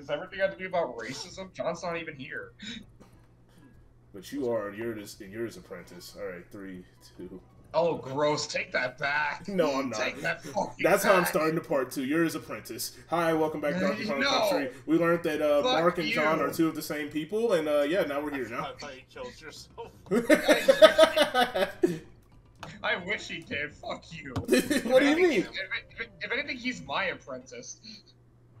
Does everything have to be about racism? John's not even here. But you are, and you're his apprentice. All right, 3, 2. Oh, gross! Take that back. No, I'm not. Take that fucking That's back. How I'm starting to part 2. You're his apprentice. Hi, welcome back to Donkey Kong Country. We learned that Mark and John are two of the same people, and yeah, now we're here. Now. I thought you killed yourself. I wish he did. Fuck you. What do you mean? If anything, he's my apprentice.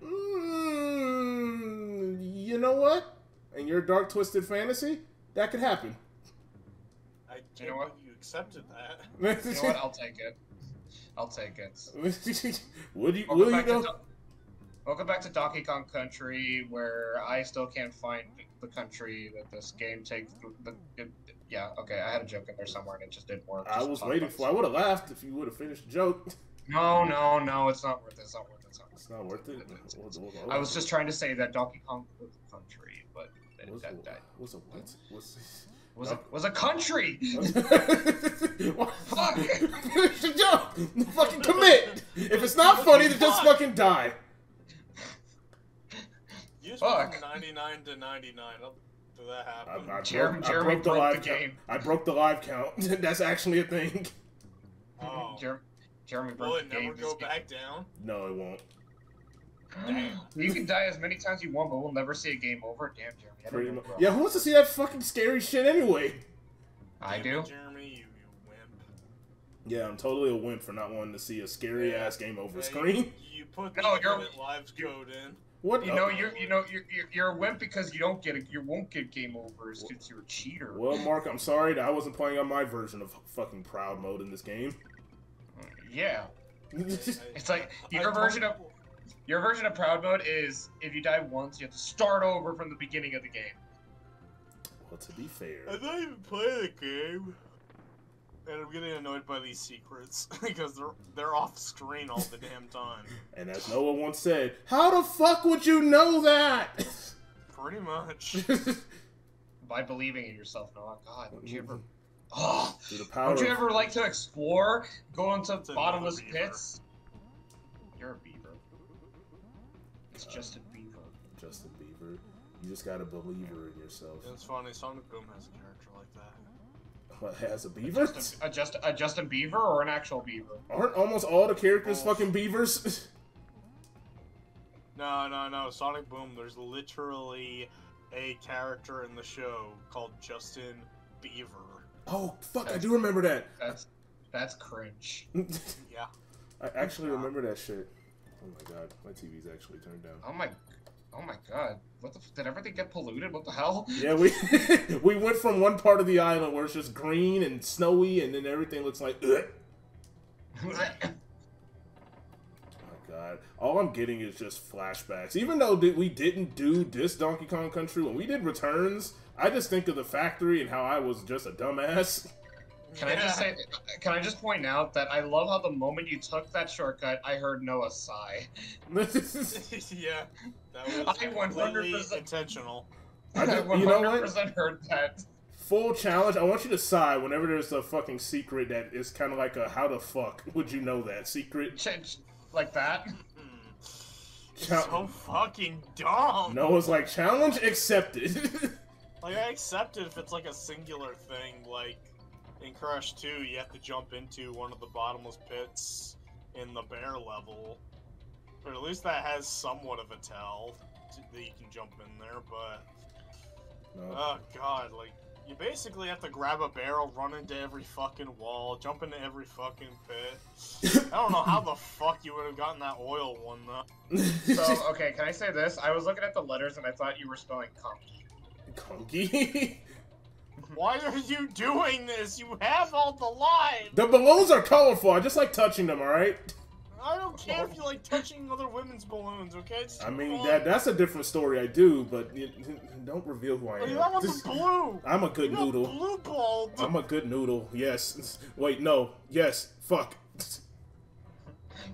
You know what? And your dark, twisted fantasy, that could happen. I do. You know what? You accepted that. You know what? I'll take it. I'll take it. Welcome back to Donkey Kong Country, where I still can't find the country that this game takes. Yeah, okay, I had a joke in there somewhere and it just didn't work. I was waiting for it. I would have laughed if you would have finished the joke. No, no, no, it's not worth it. It's not worth it. It's not worth it. I was just trying to say that Donkey Kong was a country, but that was a what? Was a country! Fuck! Finish the joke! Fucking commit! If it's not funny, then just fucking die. You fuck. 99 to 99. Did that happen? I broke the live count. That's actually a thing. Oh. Jeremy broke the game. Will it never go back down? No, it won't. Damn. You can die as many times you want, but we'll never see a game over. Damn, Jeremy. Yeah, who wants to see that fucking scary shit anyway? I do. Jeremy, you wimp. Yeah, I'm totally a wimp for not wanting to see a scary ass game over screen. You put the live code in. What? You know you're a wimp because you won't get game overs because you're a cheater. Well, Mark, I'm sorry that I wasn't playing on my version of fucking proud mode in this game. Yeah, it's like your version of proud mode is if you die once, you have to start over from the beginning of the game. Well, to be fair, I don't even play the game. And I'm getting annoyed by these secrets because they're off screen all the damn time. And as Noah once said, "How the fuck would you know that?" Pretty much. By believing in yourself, Noah. God, would you ever? Oh, would you ever like to explore? Go into bottomless pits? You're a beaver. It's Justin Beaver. Justin Beaver. You just gotta believe in yourself. It's funny. Sonic Boom has a character like that. What, has a beaver? A Justin Beaver or an actual beaver? Aren't almost all the characters fucking beavers? No, no, no. Sonic Boom, there's literally a character in the show called Justin Beaver. Oh, fuck, I do remember that. That's cringe. Yeah. I actually remember that shit. Oh my god, my TV's actually turned down. Oh my god, what the f did everything get polluted? What the hell? Yeah, we we went from one part of the island where it's just green and snowy, and then everything looks like. Ugh. Oh my god, all I'm getting is just flashbacks. Even though we didn't do this Donkey Kong Country, when we did Returns, I just think of the factory and how I was just a dumbass. Can I just say? Can I just point out that I love how the moment you took that shortcut, I heard Noah sigh. Yeah, that was completely intentional. I 100% heard that. Full challenge. I want you to sigh whenever there's a fucking secret that is kind of like a "How the fuck would you know that secret?" Like that. So fucking dumb. Noah's like, challenge accepted. Like I accept it if it's like a singular thing, like. In Crush 2, you have to jump into one of the bottomless pits in the bear level. But at least that has somewhat of a tell that you can jump in there, but... No. Oh god, like, you basically have to grab a barrel, run into every fucking wall, jump into every fucking pit. I don't know how the fuck you would have gotten that oil one, though. So, okay, can I say this? I was looking at the letters and I thought you were spelling conky. Conky? Why are you doing this? You have all the lives! The balloons are colorful. I just like touching them, alright? I don't care if you like touching other women's balloons, okay? Just I mean, that's a different story, I do, but don't reveal who I am. That one's blue! I'm a good noodle. Blue ball. I'm a good noodle, yes. Wait, no. Yes. Fuck.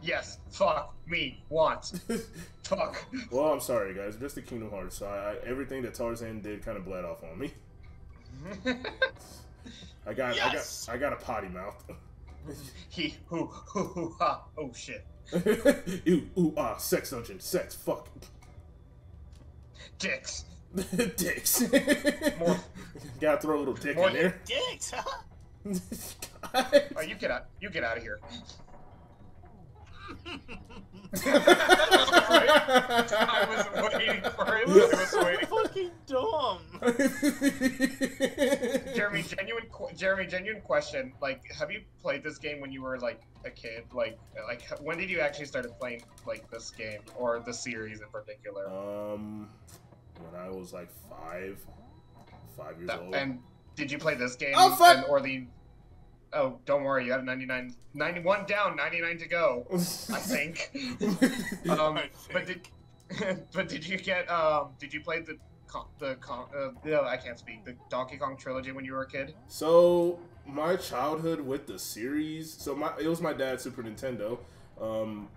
Yes. Fuck. Me. Want. Fuck. Well, I'm sorry, guys. Just the Kingdom Hearts. So everything that Tarzan did kind of bled off on me. I got a potty mouth. He who ha, oh shit. Ew, ooh ah, sex dungeon, sex fuck. dicks. Dicks. More. Gotta throw a little dick in there. Dicks, huh? Oh, you get out of here. I was waiting for it. Fucking dumb. Jeremy, genuine question. Like, have you played this game when you were like a kid? Like when did you actually start playing like this game or the series in particular? When I was like five years old. And did you play this game? Oh, fuck. Or the? Oh, don't worry. You have 91 down, 99 to go. I think. But did you get? Did you play the Donkey Kong trilogy when you were a kid? So my childhood with the series. So it was my dad's Super Nintendo.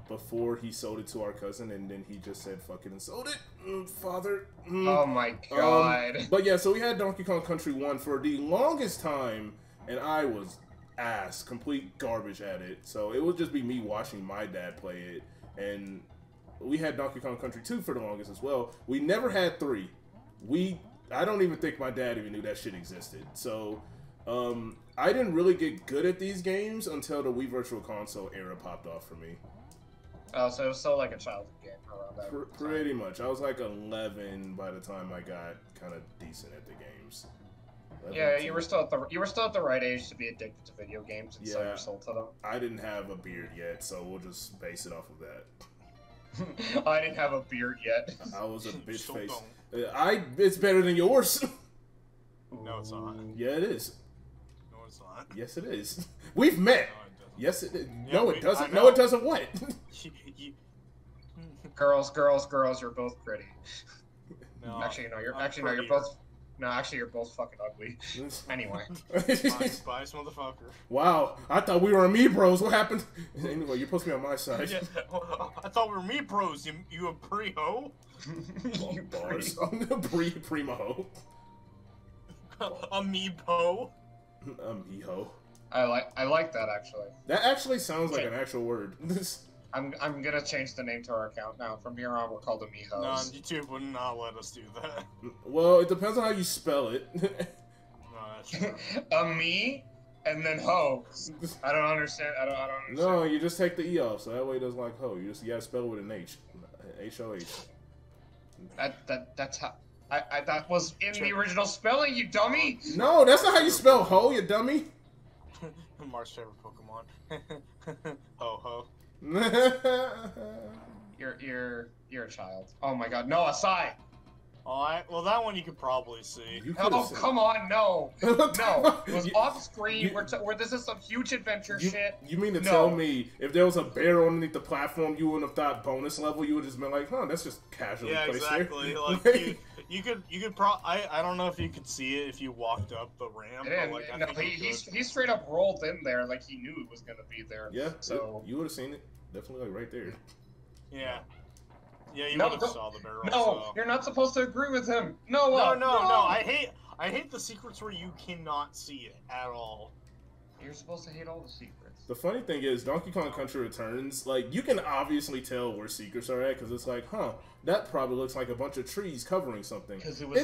Before he sold it to our cousin, and then he just said, "Fuck it," and sold it. Father. Oh my god. But yeah, so we had Donkey Kong Country 1 for the longest time, and I was ass, complete garbage at it. So it would just be me watching my dad play it, and we had Donkey Kong Country 2 for the longest as well. We never had 3. I don't even think my dad even knew that shit existed. So, I didn't really get good at these games until the Wii Virtual Console era popped off for me. Oh, so it was still like a childhood game around that time. Pretty much. I was like 11 by the time I got kind of decent at the games. Yeah, you were still at the right age to be addicted to video games and sell your soul to them. I didn't have a beard yet, so we'll just base it off of that. I didn't have a beard yet. I was a bitch face. It's better than yours. No, it's not. Yeah, it is. Yes, it is. We've met. Yes, it is. No, it doesn't. No, it doesn't. What? Girls. You're both pretty. No, actually, no, you're both. No, actually, you're both fucking ugly. Anyway. Spice motherfucker. Wow, I thought we were Amiibros. What happened? Anyway, you're supposed to be on my side. Yeah, I thought we were Amiibros. You a pre-ho? You bars. I'm a primo. Amiibo. Amiibo. I like that actually. That actually sounds like an actual word. I'm gonna change the name to our account now. From here on, we're called Amiibos. No, YouTube would not let us do that. Well, it depends on how you spell it. No, that's true. Ami, and then ho. I don't understand. No, you just take the e off, so that way it doesn't like ho. You gotta spell it with an h. H-O-H. That's how. That was in the original spelling, you dummy! No, that's not how you spell ho, you dummy! Mark's favorite Pokemon. Ho ho. You're a child. Oh my god, no, Asai! Alright, well that one you could probably see. Oh, come on, no! No, it was off screen, this is some huge adventure shit. You mean to tell me, if there was a bear underneath the platform, you wouldn't have thought bonus level, you would have just been like, huh, that's just casually placed there. Yeah, exactly, like, I don't know if you could see it if you walked up the ramp. He straight up rolled in there like he knew it was gonna be there. Yeah, so you would have seen it definitely like right there. Yeah. Yeah, you would have saw the barrel. No, you're not supposed to agree with him. No. I hate the secrets where you cannot see it at all. You're supposed to hate all the secrets. The funny thing is, Donkey Kong Country Returns, like, you can obviously tell where secrets are at, because it's like, huh, that probably looks like a bunch of trees covering something. Because it was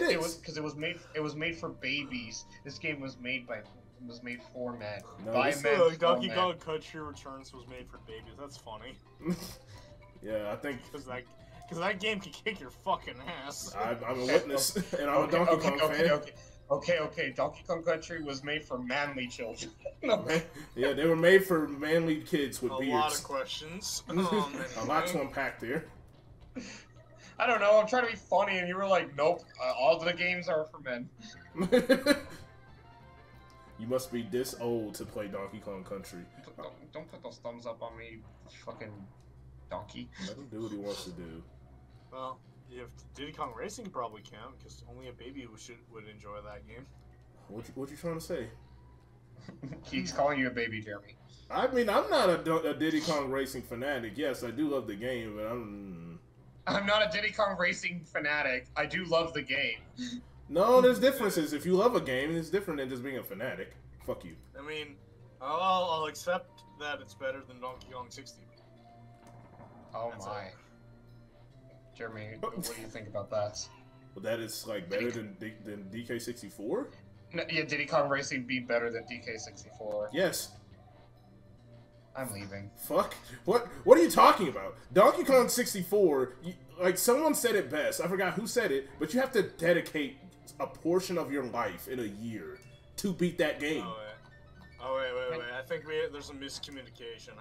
made for babies. This game was made for men. No, by men. Donkey Kong Country Returns was made for babies. That's funny. Yeah, I think because that game can kick your fucking ass. I'm a witness, and I'm a Donkey Kong fan. Okay. Donkey Kong Country was made for manly children. Yeah, they were made for manly kids with beards. A lot of questions. A lot to unpack there. I don't know. I'm trying to be funny, and you were like, "Nope, all the games are for men." You must be this old to play Donkey Kong Country. Don't put those thumbs up on me, fucking donkey. Let him do what he wants to do. Well, if Diddy Kong Racing probably count, because only a baby would enjoy that game. What you trying to say? He's calling you a baby, Jeremy. I mean, I'm not a Diddy Kong Racing fanatic. Yes, I do love the game, but I'm not a Diddy Kong Racing fanatic. I do love the game. No, there's differences. If you love a game, it's different than just being a fanatic. Fuck you. I mean, I'll accept that it's better than Donkey Kong 64. Oh my. Jeremy, what do you think about that? But that is like better than DK64? No, yeah, Diddy Kong Racing be better than DK64. Yes. I'm leaving. Fuck. What are you talking about? Donkey Kong 64, like someone said it best. I forgot who said it, but you have to dedicate a portion of your life in a year to beat that game. Oh wait. I think there's a miscommunication.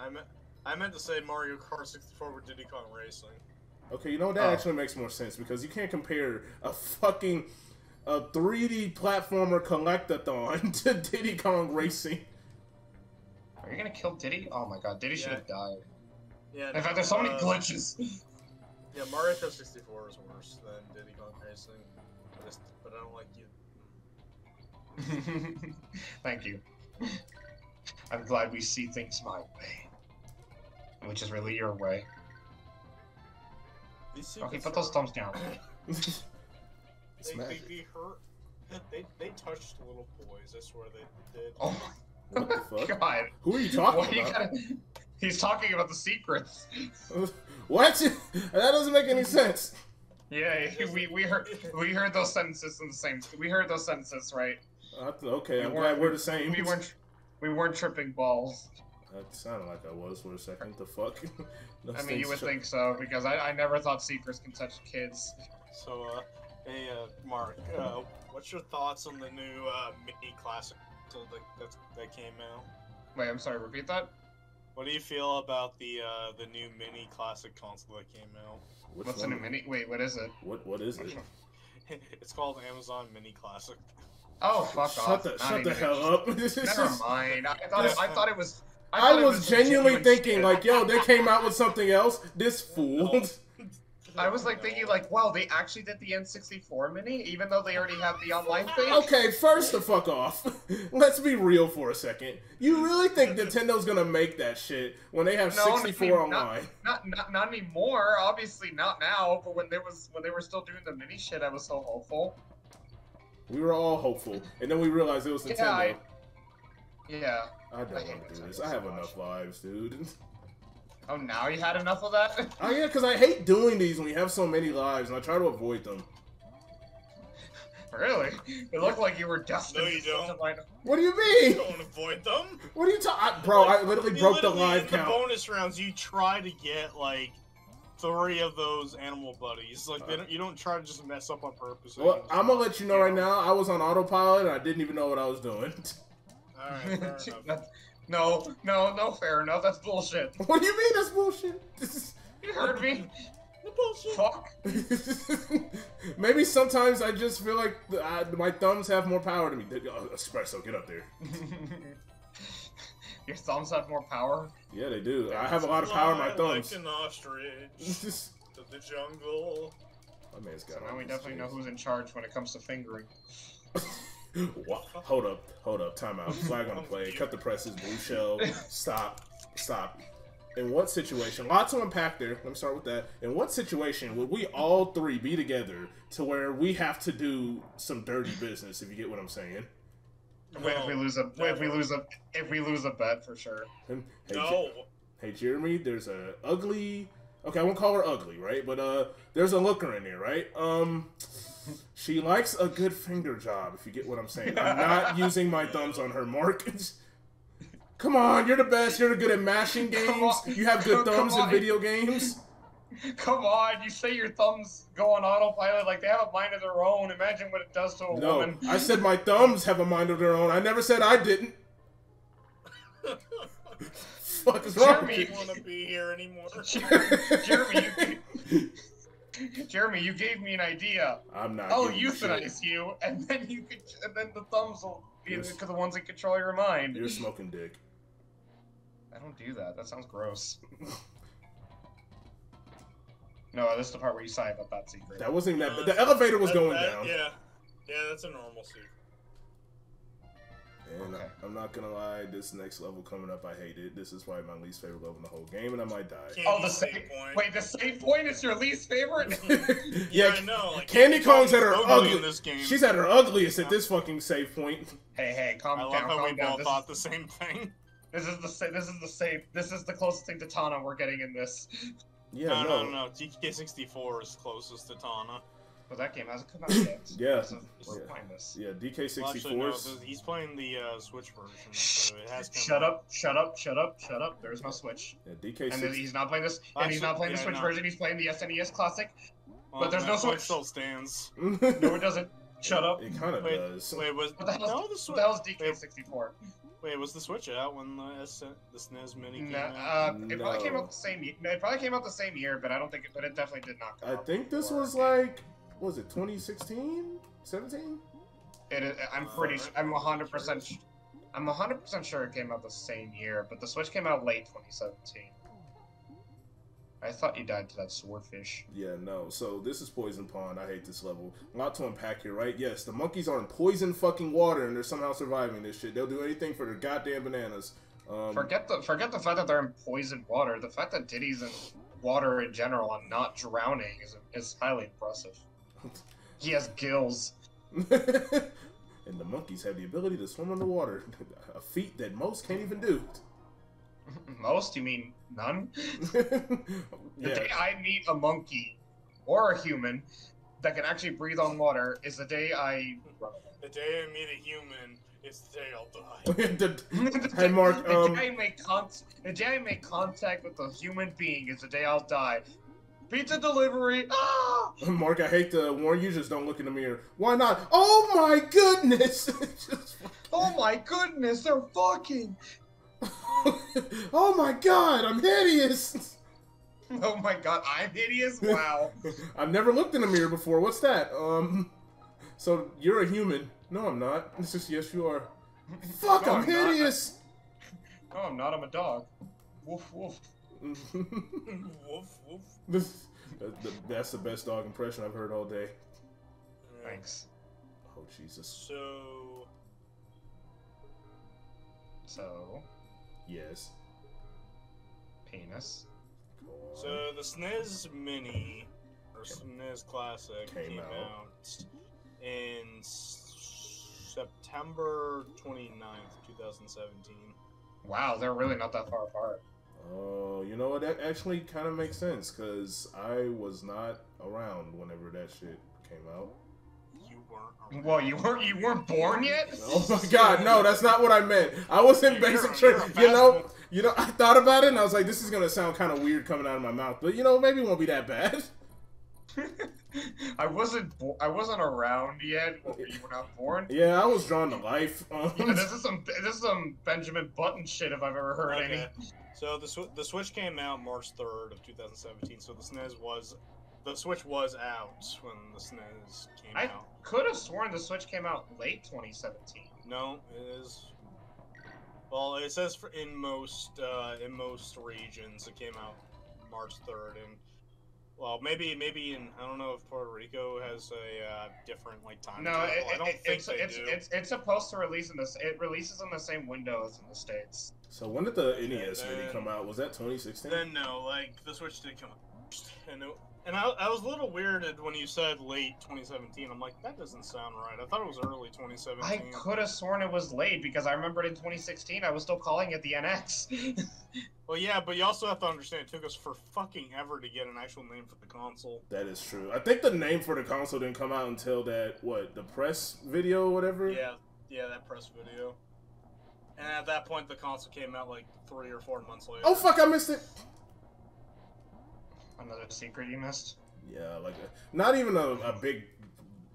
I meant to say Mario Kart 64 with Diddy Kong Racing. Okay, you know, that actually makes more sense, because you can't compare a fucking 3D platformer collectathon to Diddy Kong Racing. Are you gonna kill Diddy? Oh my god, Diddy should have died. Yeah. In fact, there's so many glitches. Yeah, Mario Kart 64 is worse than Diddy Kong Racing, but I don't like you. Thank you. I'm glad we see things my way, which is really your way. Okay, put those thumbs down. they hurt. They touched little boys. I swear they did. Oh my what the fuck? God! Who are you talking about? He's talking about the secrets. What? That doesn't make any sense. Yeah, we heard those sentences in the same. We heard those sentences, right? Okay, I'm glad we're the same. We weren't tripping balls. That sounded like I was for a second. The fuck? I mean, you would think so, because I never thought secrets can touch kids. So, hey, Mark, what's your thoughts on the new mini classic that came out? Wait, I'm sorry, repeat that? What do you feel about the new mini classic console that came out? What's the new mini? Wait, what is it? What is it? It's called Amazon Mini Classic. Oh, fuck off. Shut the hell up. Never mind. I thought it was... I was genuinely thinking, like, yo, they came out with something else. This fool. I was like thinking, like, wow, they actually did the N64 mini, even though they already have the online thing. Okay, first the fuck off. Let's be real for a second. You really think Nintendo's gonna make that shit when they have 64 online? Not anymore. Obviously not now. But when they were still doing the mini shit, I was so hopeful. We were all hopeful, and then we realized it was Nintendo. Yeah. I don't want to do this. I have enough lives, dude. Oh, now you had enough of that? Oh, yeah, because I hate doing these when you have so many lives, and I try to avoid them. Really? It looked like you were destined. No, you don't. What do you mean? You don't avoid them. What are you talking? Bro, like, I literally broke the live count. In the bonus rounds, you try to get, like, 3 of those animal buddies. Like, you don't try to just mess up on purpose. Well, I'm going to let you know right now, I was on autopilot, and I didn't even know what I was doing. All right, fair enough. No, fair enough. That's bullshit. What do you mean that's bullshit? You heard me. Bullshit. Fuck. Maybe sometimes I just feel like my thumbs have more power to me. Espresso, get up there. Your thumbs have more power? Yeah, they do. I have a lot of power in my thumbs. Like an ostrich of the jungle. My man's got now we definitely know who's in charge when it comes to fingering. What? Hold up, time out. Flag on the play, cut the presses, blue shell, stop. In what situation, lots to unpack there, let me start with that. In what situation would we all three be together to where we have to do some dirty business, if you get what I'm saying? Wait, if we lose a bet, for sure. And, hey, no. Hey, Jeremy, there's a ugly, okay, I won't call her ugly, right? But there's a looker in there, right? She likes a good finger job, if you get what I'm saying. I'm not using my thumbs on her, Mark. Come on, you're the best. You're good at mashing games. You have good thumbs in video games. Come on, you say your thumbs go on autopilot like they have a mind of their own. Imagine what it does to a woman. I said my thumbs have a mind of their own. I never said I didn't. Fuck is wrong with you? Jeremy, I don't want to be here anymore. Jeremy, you... Jeremy, you gave me an idea. I'm not. I'll euthanize you, and then you could, and then the thumbs will be the ones that control your mind. You're smoking dick. I don't do that. That sounds gross. No, this is the part where you sigh about that secret. That wasn't that. The elevator was going down. Yeah, that's a normal secret. And okay. I'm not gonna lie, this next level coming up, I hate it. This is probably my least favorite level in the whole game, and I might die. The save point is your least favorite? Yeah, I know. Like, Candy Kong's at her ugly in this game. She's at her ugliest at this fucking save point. Hey, calm down. I love how we all thought the same thing. This is the closest thing to Tana we're getting in this. Yeah, no. DK64 is closest to Tana. But that game hasn't come out yet. Yeah. So we're playing this. Yeah, DK64. Well, actually, no, he's playing the Switch version. So it has come shut up. There's no Switch. Yeah, DK64. And then he's not playing this. And he's not playing the Switch version. He's playing the SNES Classic. Well, but there's no Switch. Still stands. No, it doesn't. Shut up. It kind of does. Wait, what the hell's DK64? Wait, was the Switch out when the SNES Mini came out? It probably came out the same year. It probably came out the same year, but I don't think it. But it definitely did not come out. I think this was like, what was it, 2016, 17? It is. I'm 100% sure it came out the same year, but the Switch came out late 2017. I thought you died to that swordfish. Yeah, no. So this is Poison Pond. I hate this level. A lot to unpack here, right? Yes, the monkeys are in poison fucking water, and they're somehow surviving this shit. They'll do anything for their goddamn bananas. Forget the fact that they're in poison water. The fact that Diddy's in water in general and not drowning is highly impressive. He has gills. And the monkeys have the ability to swim underwater, a feat that most can't even do. Most? You mean none? The day I meet a monkey or a human that can actually breathe on water is the day I... The day I meet a human is the day I'll die. The day I make contact with a human being is the day I'll die. Pizza delivery! Ah! Mark, I hate to warn you, just don't look in the mirror. Why not? Oh my goodness! Oh my goodness, they're fucking... Oh my god, I'm hideous! Oh my god, I'm hideous? Wow. I've never looked in a mirror before, what's that? So, you're a human. No, I'm not. It's just, yes, you are. Fuck, no, I'm hideous! Not. No, I'm not, I'm a dog. Woof, woof. Woof, woof. That's the best dog impression I've heard all day. Thanks. Oh, Jesus. So... Yes. Penis. So the SNES Mini, or SNES Classic, came out in September 29th, 2017. Wow, they're really not that far apart. Oh, you know what? That actually kind of makes sense, because I was not around whenever that shit came out. You weren't around. Well, you weren't born yet? Oh my god, no, that's not what I meant. I was in basic training. You know, I thought about it and I was like, this is gonna sound kinda weird coming out of my mouth, but you know, maybe it won't be that bad. I wasn't around yet. Well, you were not born? Yeah, I was drawn to life. Yeah, this is some Benjamin Button shit if I've ever heard any. So the Switch came out March 3rd of 2017, so the SNES was out when the SNES came out. I could have sworn the Switch came out late 2017. No, it is. Well, it says for in most regions it came out March 3rd, and well, maybe in, I don't know if Puerto Rico has a different like time. No, I don't think it's supposed to release in this. It releases in the same window as in the States. So when did the NES Mini come out? Was that 2016? Then no, like the Switch did come out. And I was a little weirded when you said late 2017. I'm like, that doesn't sound right. I thought it was early 2017. I could have sworn it was late because I remembered in 2016 I was still calling it the NX. Well, yeah, but you also have to understand it took us for fucking ever to get an actual name for the console. That is true. I think the name for the console didn't come out until that, what, the press video or whatever? Yeah, that press video. And at that point, the console came out like 3 or 4 months later. Oh, fuck, I missed it. Another secret you missed? Yeah, like not even a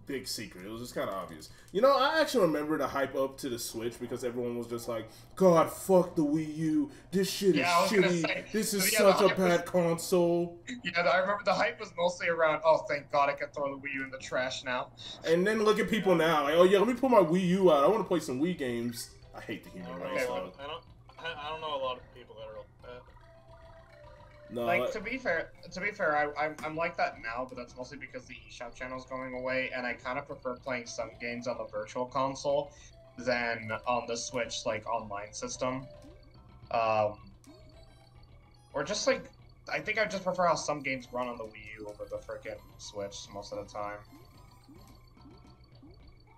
big secret. It was just kind of obvious. You know, I actually remember the hype up to the Switch because everyone was just like, God, fuck the Wii U. This shit is shitty. Say, this is such a bad console. Yeah, I remember the hype was mostly around, oh, thank God I can throw the Wii U in the trash now. And then look at people now. Like, oh, yeah, let me pull my Wii U out. I want to play some Wii games. I hate the human race. I don't know a lot of people that are... No, like to be fair, I'm like that now, but that's mostly because the eShop channel is going away, and I kind of prefer playing some games on the Virtual Console than on the Switch, like online system, or just like I think I just prefer how some games run on the Wii U over the frickin' Switch most of the time.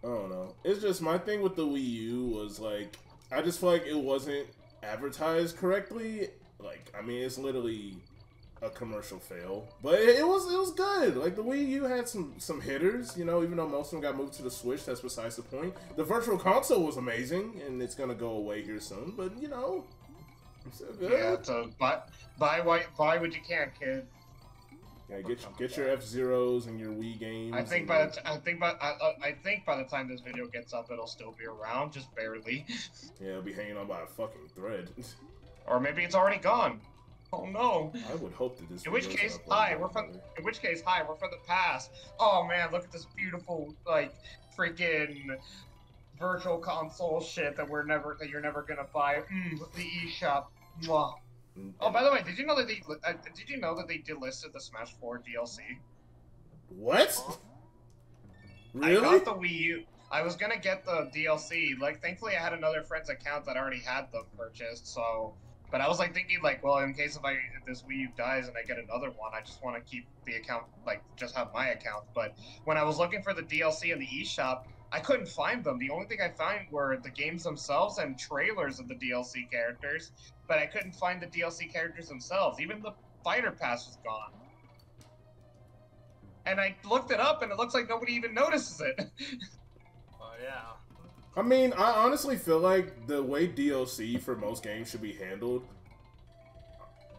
I don't know. It's just my thing with the Wii U was like I just feel like it wasn't advertised correctly. Like, I mean, it's literally a commercial fail, but it was good. Like, the Wii U had some hitters, you know, even though most of them got moved to the Switch. That's besides the point. The Virtual Console was amazing, and it's gonna go away here soon, but you know, it's still good. Yeah, so buy what you can, kids. Yeah, get your F-Zeros and your Wii games. I think by the time this video gets up, it'll still be around, just barely. Yeah, it'll be hanging on by a fucking thread. Or maybe it's already gone. Oh no! I would hope that this. In which case, hi, we're from the past. Oh man, look at this beautiful, like, freaking Virtual Console shit that you're never gonna buy. The eShop. Mwah. Oh, by the way, did you know that they delisted the Smash 4 DLC? What? Really? I got the Wii U. I was gonna get the DLC. Like, thankfully, I had another friend's account that already had them purchased. So, but I was like thinking, like, well, in case if this Wii U dies and I get another one, I just want to keep the account, like, just have my account. But when I was looking for the DLC in the eShop, I couldn't find them. The only thing I found were the games themselves and trailers of the DLC characters, but I couldn't find the DLC characters themselves. Even the fighter pass was gone. And I looked it up, and it looks like nobody even notices it. Oh, yeah. I mean, I honestly feel like the way DLC for most games should be handled,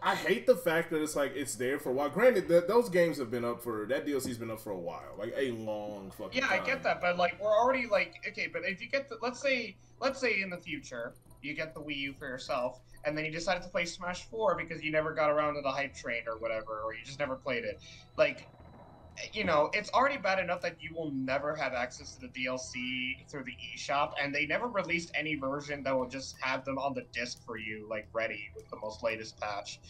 I hate the fact that it's like it's there for a while. Granted, those games have been up for that DLC's been up for a while, like a long fucking. Yeah, time. I get that, but like we're already like okay, but if you get the let's say in the future you get the Wii U for yourself, and then you decide to play Smash 4 because you never got around to the hype train or whatever, or you just never played it, like. You know, it's already bad enough that you will never have access to the DLC through the eShop, and they never released any version that will just have them on the disc for you, like, ready with the most latest patch.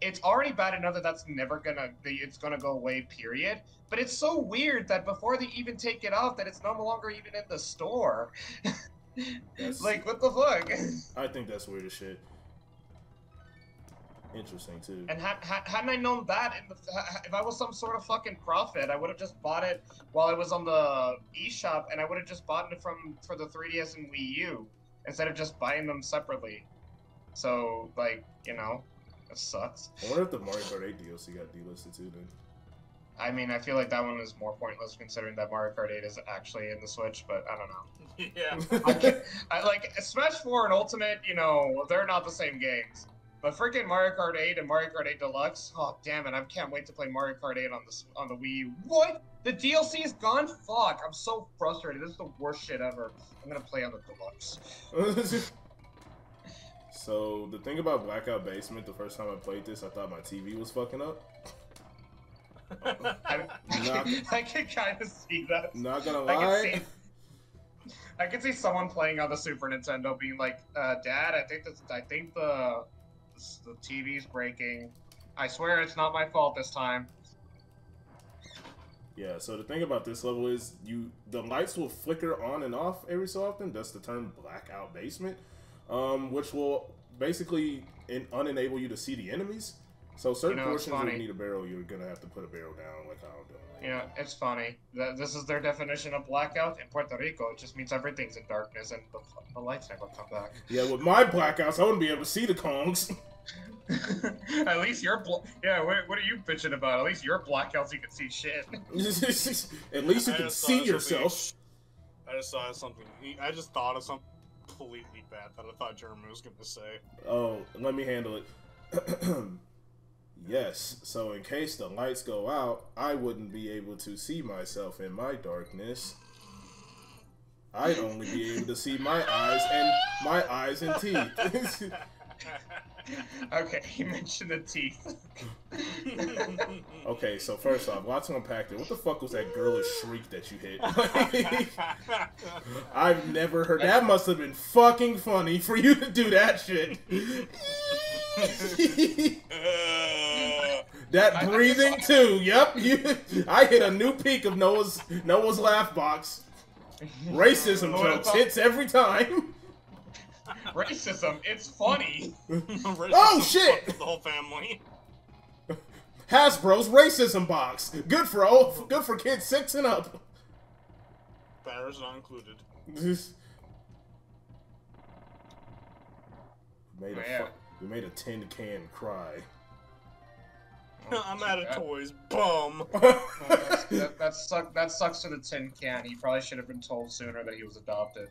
It's already bad enough that that's never gonna... It's gonna go away, period. But it's so weird that before they even take it off, that it's no longer even in the store. Like, what the fuck? I think that's weird as shit. Interesting too. And hadn't I known that, if I was some sort of fucking prophet, I would have just bought it while I was on the eShop, and I would have just bought it for the 3DS and Wii U instead of just buying them separately. So, like, you know, it sucks. I wonder if the Mario Kart 8 DLC got delisted too, then. I mean, I feel like that one is more pointless considering that Mario Kart 8 is actually in the Switch, but I don't know. Yeah. I like Smash 4 and Ultimate. You know, they're not the same games. But freaking Mario Kart 8 and Mario Kart 8 Deluxe, oh damn it, I can't wait to play Mario Kart 8 on the Wii U. What? The DLC is gone? Fuck, I'm so frustrated. This is the worst shit ever. I'm gonna play on the Deluxe. So, the thing about Blackout Basement, the first time I played this, I thought my TV was fucking up. I can kind of see that. Not gonna lie. I can see someone playing on the Super Nintendo being like, Dad, I think the TV's breaking. I swear it's not my fault this time. Yeah, so the thing about this level is the lights will flicker on and off every so often. That's the term Blackout Basement, which will basically unenable you to see the enemies. So certain portions where you need a barrel, you're going to have to put a barrel down, like I don't know. Like, yeah, it's funny. This is their definition of blackout in Puerto Rico. It just means everything's in darkness and the lights never come back. Yeah, with my blackouts, I wouldn't be able to see the Kongs. At least you're... Yeah, what are you bitching about? At least your blackouts, you can see shit. At least you can see yourself. I just saw something. I just thought of something completely bad that I thought Jeremy was going to say. Oh, let me handle it. Yes, so in case the lights go out, I wouldn't be able to see myself in my darkness. I'd only be able to see my eyes and teeth. Okay, you mentioned the teeth. Okay, so first off, lots to unpack there. What the fuck was that girlish shriek that you hit? I've never heard that. Must have been fucking funny for you to do that shit. That breathing too. Yep, I hit a new peak of Noah's laugh box. Racism jokes hits every time. Racism, it's funny. Racism, oh shit! The whole family. Hasbro's racism box. Good for good for kids 6 and up. Parents not included. We made a tin can cry. I'm out of toys, bum. That sucks to the tin can. He probably should have been told sooner that he was adopted.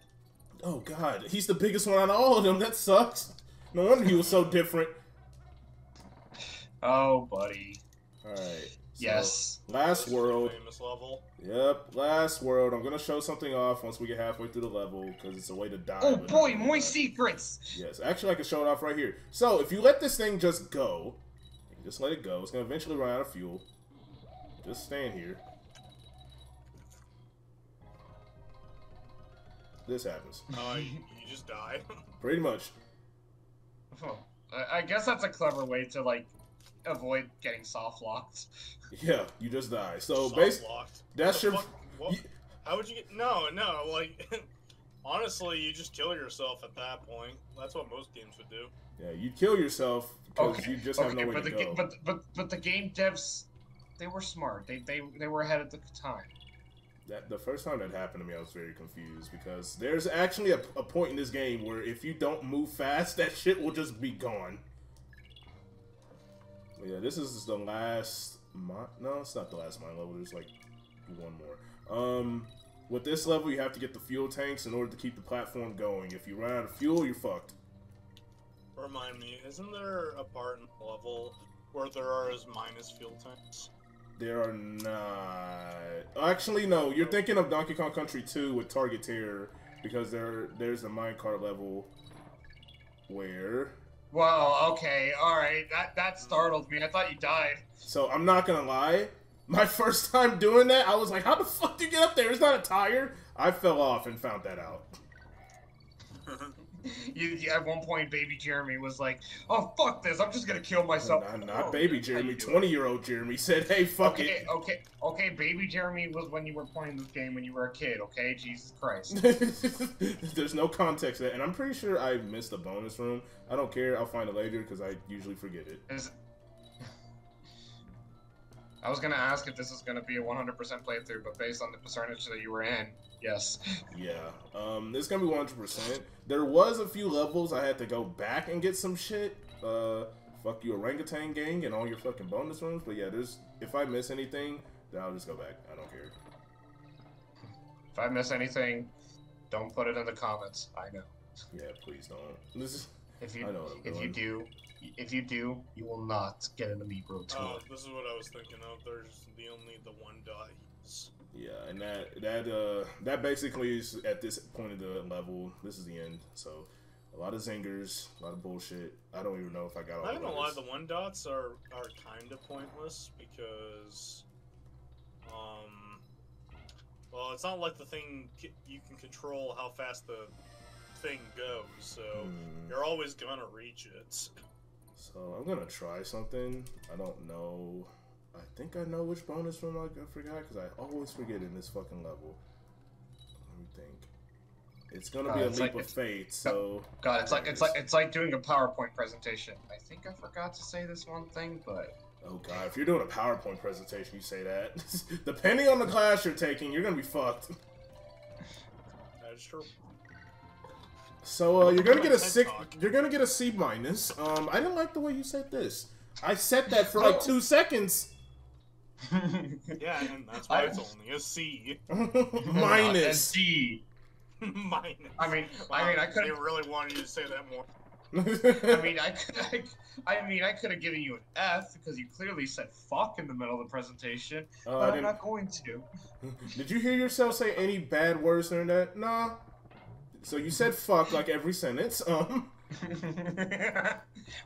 Oh god, he's the biggest one out of all of them. That sucks. No wonder he was so different. Oh, buddy. All right. Yes. So, last world. Famous level. Yep. Last world. I'm gonna show something off once we get halfway through the level because it's a way to die. Oh boy, more secrets. Yes. Actually, I can show it off right here. So if you let this thing just go, just let it go. It's gonna eventually run out of fuel. Just stand here. This happens. You just die. Pretty much. Oh, I guess that's a clever way to like avoid getting soft locked. Yeah, you just die. So basically, that's your. How would you get? No. Like, honestly, you just kill yourself at that point. That's what most games would do. Yeah, you kill yourself because you just have no way to go. But the game devs, they were smart. They were ahead of the time. That the first time that happened to me, I was very confused because there's actually a point in this game where if you don't move fast, that shit will just be gone. But yeah, this is the last mine. No, it's not the last mine level. There's like one more. With this level, you have to get the fuel tanks in order to keep the platform going. If you run out of fuel, you're fucked. Remind me, isn't there a part in the level where there are as minus fuel tanks? There are not. Actually, no. You're thinking of Donkey Kong Country 2 with Target Terror because there's a minecart level where. Well, okay, all right. That startled me. I thought you died. So I'm not gonna lie. My first time doing that, I was like, "How the fuck do you get up there? It's not a tire." I fell off and found that out. At one point, baby Jeremy was like, "Oh fuck this! I'm just gonna kill myself." Not baby Jeremy. 20-year-old Jeremy said, "Hey, fuck it." Okay. Baby Jeremy was when you were playing this game when you were a kid. Okay, Jesus Christ. There's no context to that, and I'm pretty sure I missed a bonus room. I don't care. I'll find it later because I usually forget it. I was gonna ask if this is gonna be a 100% playthrough, but based on the percentage that you were in. Yes. Yeah. It's gonna be 100%. There was a few levels I had to go back and get some shit. Fuck you, orangutan gang, and all your fucking bonus rooms. But yeah, if I miss anything, then I'll just go back. I don't care. If I miss anything, don't put it in the comments. I know. Yeah, please don't. This is. If you do, you will not get an Amiibro tool. Oh, this is what I was thinking of. There's only the one dot. Yeah, and that basically is at this point of the level. This is the end. So, a lot of zingers, a lot of bullshit. I don't even know if I got all. I don't know why the one dots are kind of pointless because, well, it's not like the thing you can control how fast the thing goes, so you're always gonna reach it. So I'm gonna try something. I don't know. I think I know which bonus room I forgot because I always forget in this fucking level. Let me think. It's gonna be a leap of faith. So God, it's like doing a PowerPoint presentation. I think I forgot to say this one thing, but oh god, if you're doing a PowerPoint presentation, you say that. Depending on the class you're taking, you're gonna be fucked. That's true. So you're gonna get a C-. I didn't like the way you said this. I said that for like 2 seconds. Yeah, and that's why it's only a C. Minus. C. Minus. I mean, I could. They really wanted you to say that more. I could have given you an F because you clearly said "fuck" in the middle of the presentation. But I'm not going to. Did you hear yourself say any bad words during that? Nah. So you said "fuck" like every sentence.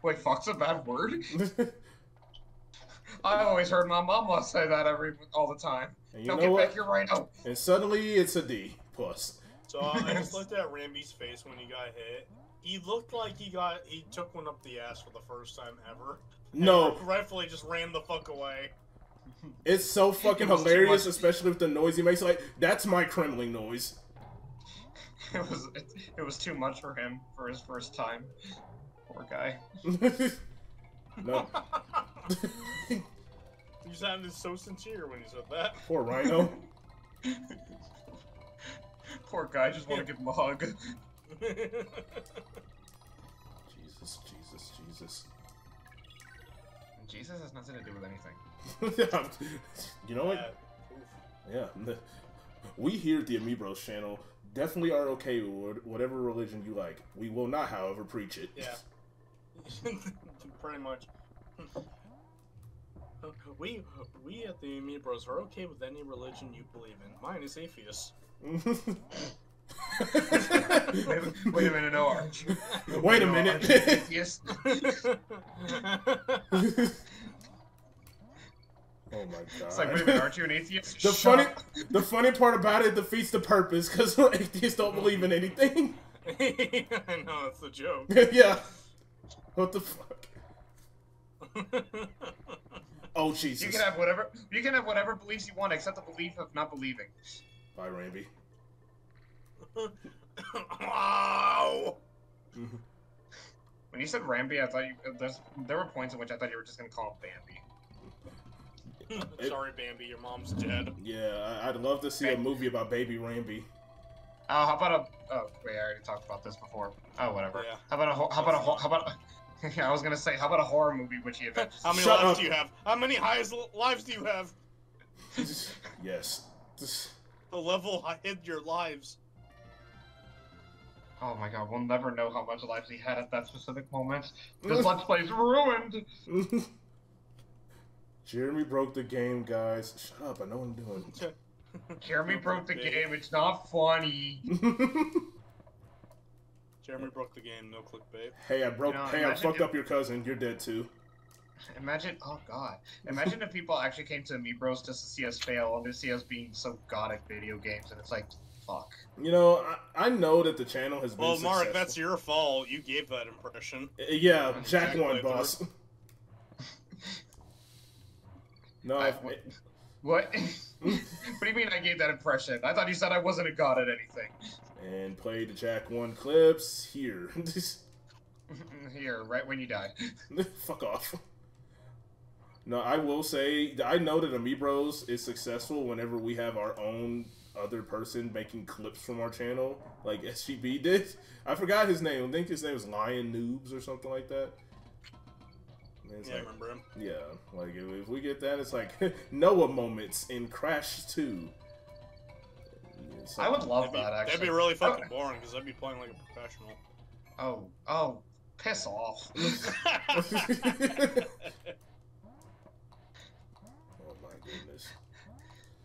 Wait, "fuck's" a bad word? I always heard my mama say that all the time. And you know what? Back here right now. And suddenly it's a D plus. So I just looked at Rambi's face when he got hit. He looked like he took one up the ass for the first time ever. No, and rightfully just ran the fuck away. It's so fucking hilarious, especially with the noise he makes. Like that's my Kremlin noise. It was too much for him for his first time. Poor guy. No. You sounded so sincere when you said that. Poor Rhino. Poor guy. I just want to give him a hug. Jesus. Jesus has nothing to do with anything. You know what? Yeah. We here at the Amiibros channel definitely are okay with whatever religion you like. We will not, however, preach it. Yeah. Pretty much. We at the Amiibros are okay with any religion you believe in. Mine is atheist. Wait a minute, no Arch. Wait a minute. Yes. Oh my god. It's like, wait a minute, aren't you an atheist? The funny part about it defeats the purpose, because atheists don't believe in anything. I know, it's a joke. Yeah. What the fuck? Oh Jesus. You can have whatever beliefs you want except the belief of not believing. Bye, Rambi. Wow. When you said Rambi, I thought there were points in which I thought you were just gonna call him Bambi. Sorry, Bambi, your mom's dead. Yeah, I'd love to see a movie about Baby Rambi. How about a? Oh, wait, I already talked about this before. Oh, whatever. Yeah. I was gonna say, how about a horror movie which he adventures? How many lives do you have? How many highest lives do you have? Yes. The level I hid your lives. Oh my god, we'll never know how much lives he had at that specific moment. This Let's Play's ruined! Jeremy broke the game, guys. Shut up, I know what I'm doing. Jeremy broke the game, it's not funny. Jeremy broke the game, no clickbait. Hey, I fucked up your cousin, you're dead too. Imagine, oh god. Imagine if people actually came to Amiibros just to see us fail, and to see us being so god at video games, and it's like, fuck. You know, I know that the channel has been successful. Well, Mark, that's your fault. You gave that impression. Yeah, Jack won, boss. No, what? What do you mean I gave that impression? I thought you said I wasn't a god at anything. And play the Jack 1 clips here. Here, right when you die. Fuck off. No, I will say, I know that Amiibros is successful whenever we have our own other person making clips from our channel, like SGB did. I forgot his name. I think his name was Lion Noobs or something like that. Yeah, like, I remember him. Yeah, like if we get that, it's like Noah moments in Crash 2. So, I would love that, actually. That'd be really fucking boring, because I'd be playing like a professional. Oh, piss off. Oh my goodness.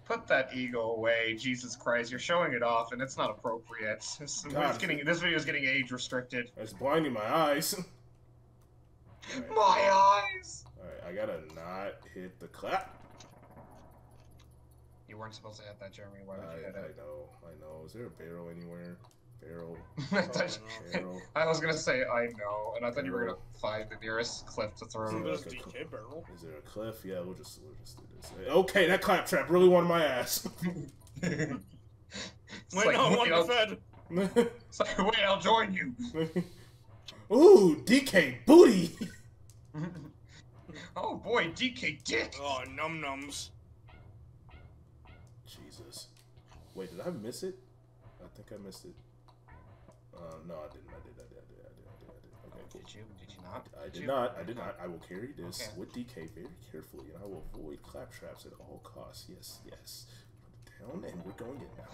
Put that ego away, Jesus Christ, you're showing it off, and it's not appropriate. This video is getting age restricted. It's blinding my eyes. Right. My eyes! Alright, I gotta not hit the clap. You weren't supposed to hit that, Jeremy. Why would you hit it? I know. Is there a barrel anywhere? Barrel. I was gonna say, I know, and I thought you were gonna find the nearest cliff to throw. Is there, like a barrel? Is there a cliff? Yeah, we'll just do this. Okay, that claptrap really wanted my ass. It's like, wait, I'll join you. Ooh, DK booty! Oh boy, DK dick! Oh, num-nums. Jesus. Wait, did I miss it? I think I missed it. No, I did. Okay, cool. Did you not? I did not. I will carry this with DK very carefully, and I will avoid claptraps at all costs. Yes. Put it down, and we're going in now.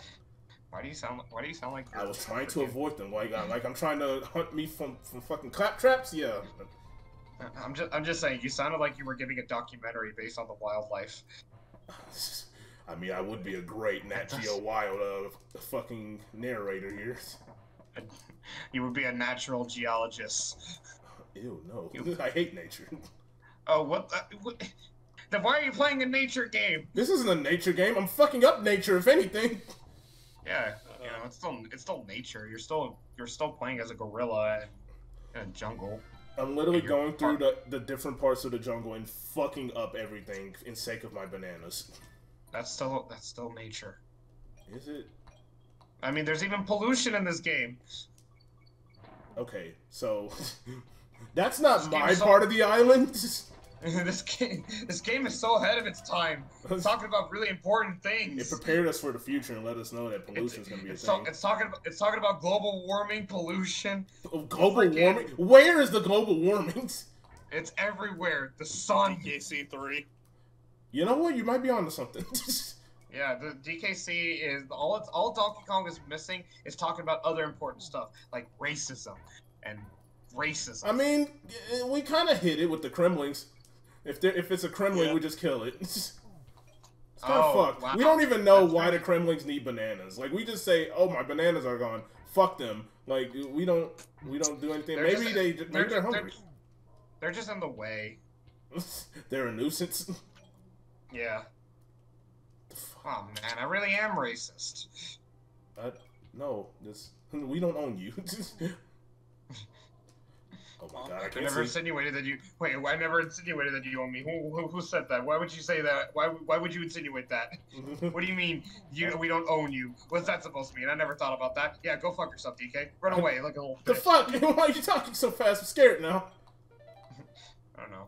Why do you sound like I was trying to avoid them? Like I'm trying to hunt me from fucking claptraps? Yeah. I'm just saying, you sounded like you were giving a documentary based on the wildlife. I mean, I would be a great Nat Geo Wild fucking narrator here. You would be a natural geologist. Ew, no. I hate nature. Oh, what? Then why are you playing a nature game? This isn't a nature game. I'm fucking up nature, if anything. Yeah, you know, it's still nature. You're still playing as a gorilla in a jungle. I'm literally going through the different parts of the jungle and fucking up everything in sake of my bananas. That's still nature. Is it? I mean, there's even pollution in this game. Okay, so that's not my part of the island. This game is so ahead of its time. It's talking about really important things. It prepared us for the future and let us know that pollution is going to be a thing. It's talking about global warming, pollution. Global warming? Where is the global warming? It's everywhere. The Sonic DKC3. You know what? You might be onto something. Yeah, the DKC is all Donkey Kong is missing is talking about other important stuff like racism and racism. I mean, we kind of hit it with the Kremlings. If it's a Kremlin, we just kill it. It's kind of fucked. Wow. We don't even know why the Kremlings need bananas. Like we just say, "Oh, my bananas are gone. Fuck them." Like we don't do anything. Maybe they're hungry. They're just in the way. They're a nuisance. Yeah. Oh man, I really am racist. No, we don't own you. Oh my god! I never insinuated that you. Wait, I never insinuated that you own me. Who said that? Why would you say that? Why would you insinuate that? What do you mean? We don't own you? What's that supposed to mean? I never thought about that. Yeah, go fuck yourself, DK. Run away like a little bitch. The fuck? Why are you talking so fast? I'm scared now. I don't know.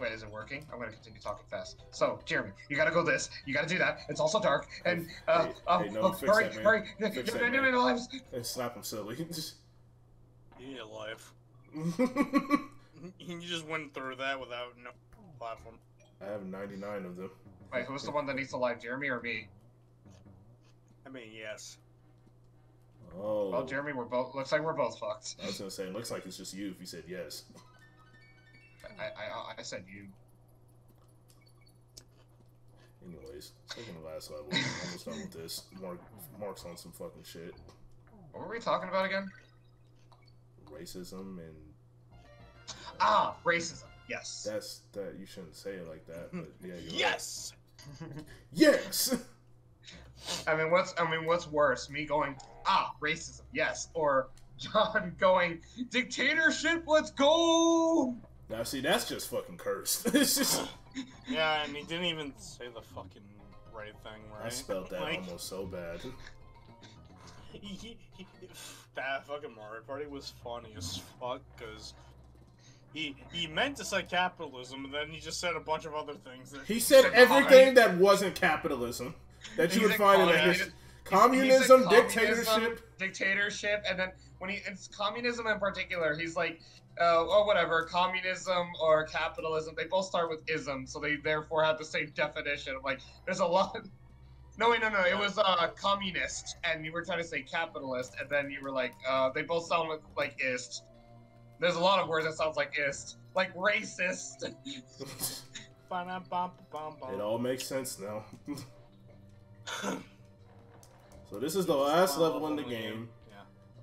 Wait, is it working? I'm gonna continue talking fast. So, Jeremy, you gotta go this, you gotta do that. It's also dark, and hurry! Slap him silly. You need a life. You just went through that without no platform. I have 99 of them. Wait, who's the one that needs a life, Jeremy or me? I mean, yes. Oh. Well, Jeremy, we're both. Looks like we're both fucked. I was gonna say, it looks like it's just you if you said yes. I said you. Anyways, taking the last level. I'm almost done with this. Mark's on some fucking shit. What were we talking about again? Racism and... racism. Yes. That you shouldn't say it like that, but yeah, you're yes! Right. Yes! I mean, what's worse? Me going, racism, yes. Or John going, dictatorship, let's go! Now, see, that's just fucking cursed. It's just... Yeah, and he didn't even say the fucking right thing, right? I spelled that like... almost so bad. That fucking Mario Party was funny as fuck, because he meant to say capitalism, and then he just said a bunch of other things. He said everything that wasn't capitalism. That you would find in his... Communism, dictatorship, and then when it's communism in particular, he's like... oh, whatever, communism or capitalism, they both start with ism, so they therefore have the same definition. I'm like, there's a lot... No, wait, no, it was communist, and you were trying to say capitalist, and then you were like, they both sound like ist. There's a lot of words that sounds like ist. Like racist. It all makes sense now. So this is the last level in the game.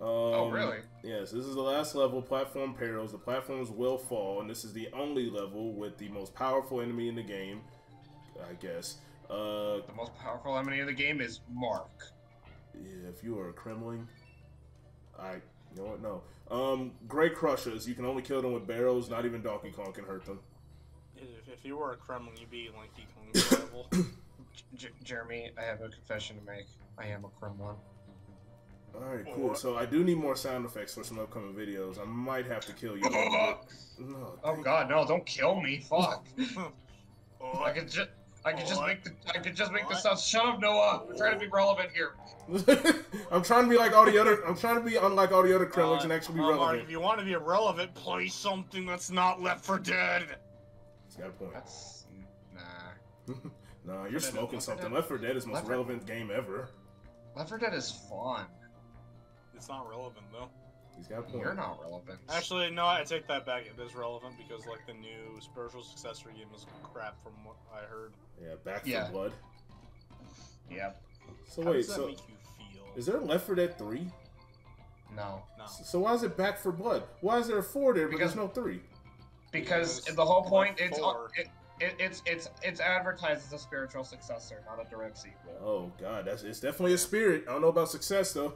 Oh, really? Yes, this is the last level, Platform Perils. The platforms will fall, and this is the only level with the most powerful enemy in the game, I guess. The most powerful enemy in the game is Mark. Yeah, if you are a Kremlin, you know what, no. Grey Crushers, you can only kill them with barrels, not even Donkey Kong can hurt them. If you were a Kremlin, you'd be Linky Kong's level. Jeremy, I have a confession to make. I am a Kremlin. Alright, cool. So I do need more sound effects for some upcoming videos. I might have to kill you. No, oh god, no! Don't kill me! Fuck! I could just make the sound. Shut up, Noah! I'm trying to be relevant here. I'm trying to be like all the other. I'm trying to be unlike all the other Kremlins and actually be relevant. Mark, if you want to be relevant, play something that's not Left 4 Dead. He's got a point. That's, nah. Nah, you're smoking something. Left 4 Dead is the most relevant game ever. Left 4 Dead is fun. It's not relevant, though. He's got a point. You're not relevant. Actually, no, I take that back. It is relevant because, like, the new spiritual successor game is crap from what I heard. Yeah, Back 4 Blood. Yeah. So, How does that make you feel? Is there a Left 4 Dead 3? No. So, why is it Back 4 Blood? Why is there a 4 there, but there's no 3? Because the whole point, it's advertised as a spiritual successor, not a direct sequel. Oh, God. It's definitely a spirit. I don't know about success, though.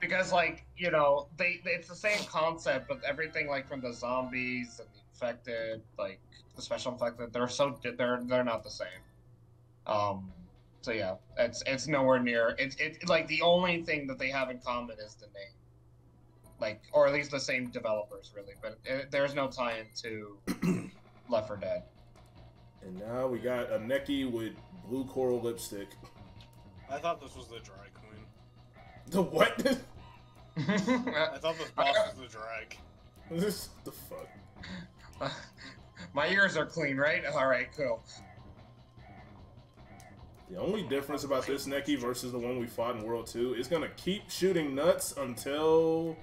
Because, like, you know, it's the same concept, but everything, like, from the zombies and the infected, like, the special infected, they're not the same. So yeah, it's nowhere near. It's like the only thing that they have in common is the name, like, or at least the same developers, really. But there's no tie into Left 4 Dead. And now we got a Neki with blue coral lipstick. I thought this was the drag. The what? I thought this boss was the drag. What the fuck? My ears are clean, right? Alright, cool. The only difference about this Neki versus the one we fought in World 2 is going to keep shooting nuts until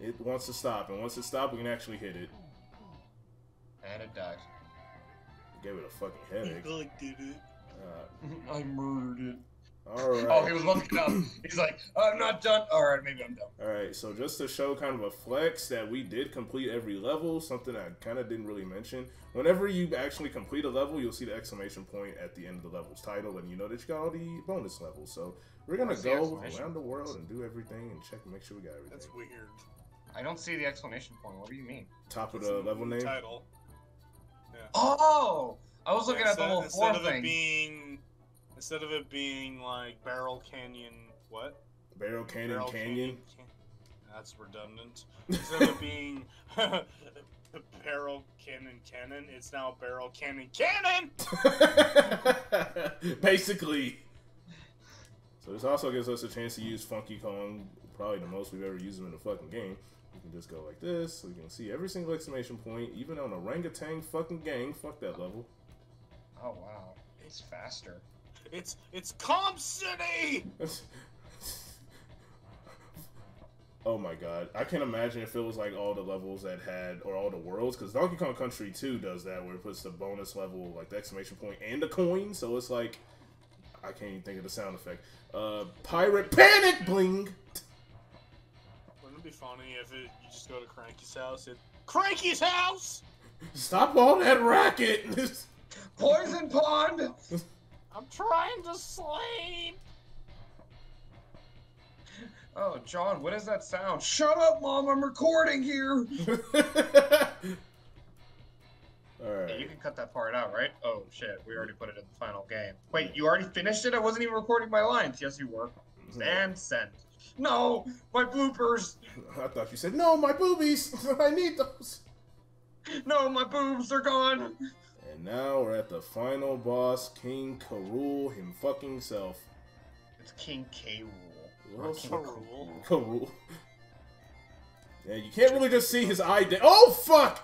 it wants to stop. And once it stops, we can actually hit it. And it died. Gave it a fucking headache. I did it. I murdered it. Alright. Oh, he was looking up. He's like, I'm not done. Alright, maybe I'm done. Alright, so just to show kind of a flex that we did complete every level, something I kind of didn't really mention. Whenever you actually complete a level, you'll see the exclamation point at the end of the level's title, and you know that you got all the bonus levels. So we're going to go around the world and do everything and check and make sure we got everything. That's weird. I don't see the exclamation point. What do you mean? Top of the level name? Title. Yeah. Oh! I was looking at the whole floor thing. Instead of it being like Barrel Canyon, what? Barrel Canyon that's redundant. Instead of it being Barrel Canyon Cannon, it's now Barrel Canyon Cannon! Basically. So this also gives us a chance to use Funky Kong, probably the most we've ever used him in the fucking game. We can just go like this, so we can see every single exclamation point, even on orangutan fucking gang. Fuck that level. Oh wow. It's faster. It's Comp City! Oh my god. I can't imagine if it was like all the levels that had, or all the worlds, because Donkey Kong Country 2 does that, where it puts the bonus level, like the exclamation point, and the coin, so it's like, I can't even think of the sound effect. Pirate Panic Bling! Wouldn't it be funny if you just go to Cranky's house and, Cranky's house! Stop all that racket! Poison Pond! I'm trying to sleep! Oh, John, what is that sound? Shut up, Mom, I'm recording here! Alright. Hey, you can cut that part out, right? Oh, shit, we already put it in the final game. Wait, you already finished it? I wasn't even recording my lines. Yes, you were. And send. No! My bloopers! I thought you said, no, my boobies! I need those! No, my boobs are gone! And now we're at the final boss, King K. Rool, him fucking self. It's King K. Rool. K. Rool. Yeah, you can't really just see his eye. Oh fuck!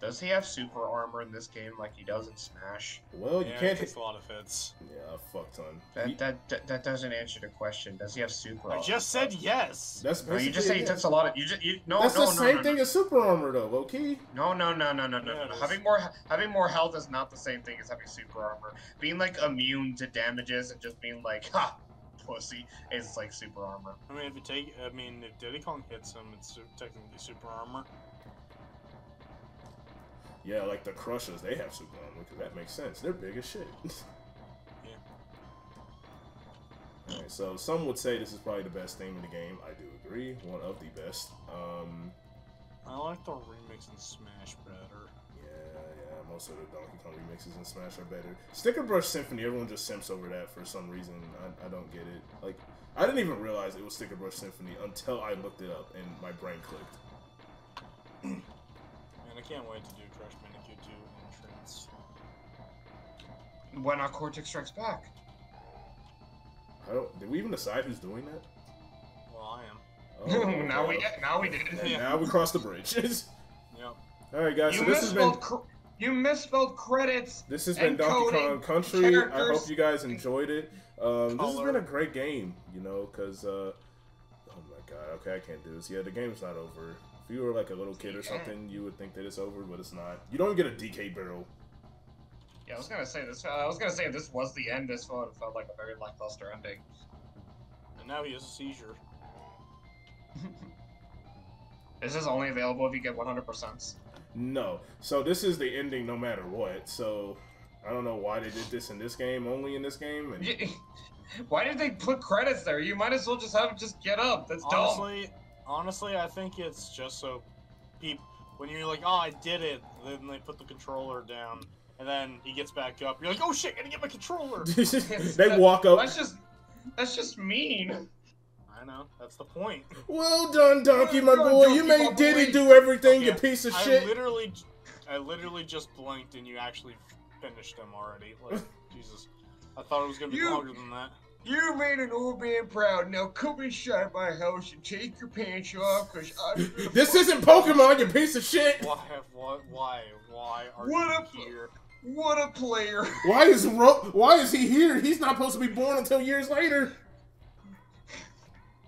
Does he have super armor in this game like he does in Smash? Well, you can't. It's a lot of hits. Yeah, a fuck ton. That doesn't answer the question. Does he have super armor? I just said yes. That's basically no, you just say he takes a lot of. That's the same thing as super armor though, okay? No. Having more health is not the same thing as having super armor. Being like immune to damages and just being like ha. Pussy is like super armor. I mean, if Diddy Kong hits him, it's technically super armor. Yeah, like the Crushers, they have super armor, because that makes sense. They're big as shit. Yeah. Alright, so some would say this is probably the best theme in the game. I do agree. One of the best. I like the remix in Smash better. Yeah, most of the Donkey Kong remixes in Smash are better. Sticker Brush Symphony, everyone just simps over that for some reason. I don't get it. Like, I didn't even realize it was Sticker Brush Symphony until I looked it up and my brain clicked. I can't wait to do Crush Bandicoot 2 entrance. Why not Cortex Strikes Back? Did we even decide who's doing that? Well, I am. Oh, now we did. Yeah. Now we crossed the bridge. Yep. Alright guys, so this has been... You misspelled credits. This has been Donkey Kong Country. I hope you guys enjoyed it. This has been a great game, you know, because... oh my god, okay, I can't do this. Yeah, the game's not over. If you were like a little kid or something, you would think that it's over, but it's not. You don't get a DK barrel. Yeah, I was gonna say this. I was gonna say if this was the end, this would have felt like a very lackluster ending. And now he has a seizure. This is only available if you get 100%. No, so this is the ending, no matter what. So I don't know why they did this in this game, only in this game. And... why did they put credits there? You might as well just have him just get up. That's dumb. Honestly, I think it's just so people, when you're like, oh, I did it, then they put the controller down, and then he gets back up, you're like, oh shit, I gotta get my controller! They walk up. That's just mean. I know, that's the point. Well done, Donkey, my boy, you made Diddy do everything, you piece of shit! I literally just blinked and you actually finished him already, like, Jesus. I thought it was gonna be longer than that. You made an old man proud. Now come inside my house and take your pants off, cause I'm. This isn't Pokemon, you piece of shit. Why are you here? What a player! Why is he here? He's not supposed to be born until years later.